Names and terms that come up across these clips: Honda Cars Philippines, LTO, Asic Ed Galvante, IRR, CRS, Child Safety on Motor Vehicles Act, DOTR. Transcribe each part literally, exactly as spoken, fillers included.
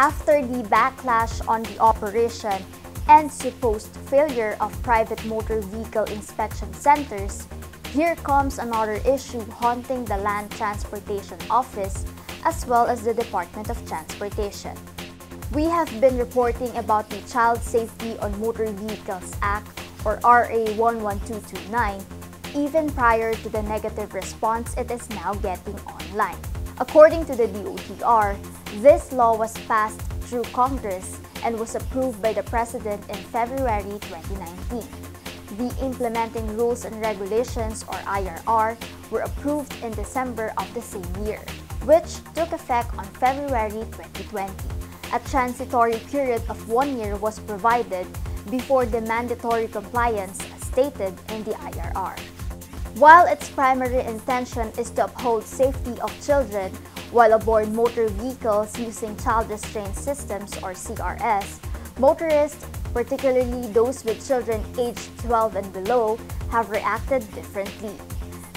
after the backlash on the operation and supposed failure of private motor vehicle inspection centers, here comes another issue haunting the Land Transportation Office as well as the Department of Transportation. We have been reporting about the Child Safety on Motor Vehicles Act, or R A one one two two nine, even prior to the negative response it is now getting online. According to the D O T R, this law was passed through Congress and was approved by the President in February twenty nineteen. The Implementing Rules and Regulations, or I R R, were approved in December of the same year, which took effect on February twenty twenty. A transitory period of one year was provided before the mandatory compliance stated in the I R R. While its primary intention is to uphold safety of children while aboard motor vehicles using child restraint systems, or C R S, motorists, particularly those with children aged twelve and below, have reacted differently.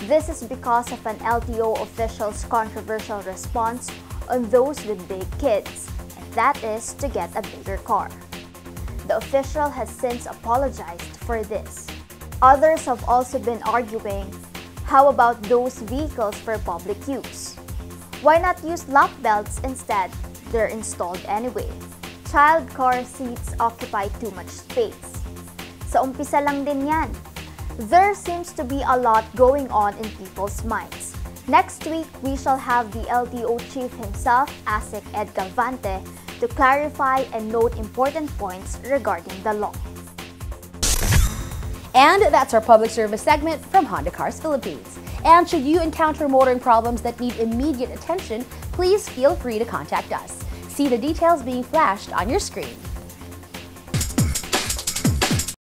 This is because of an L T O official's controversial response on those with big kids, and that is to get a bigger car. The official has since apologized for this. Others have also been arguing, how about those vehicles for public use? Why not use lap belts instead? They're installed anyway. Child car seats occupy too much space. Sa umpisa lang din yan. There seems to be a lot going on in people's minds. Next week, we shall have the L T O chief himself, Asic Ed Galvante, to clarify and note important points regarding the law. And that's our public service segment from Honda Cars Philippines. And should you encounter motoring problems that need immediate attention, please feel free to contact us. See the details being flashed on your screen.